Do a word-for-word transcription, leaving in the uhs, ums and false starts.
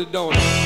the donut.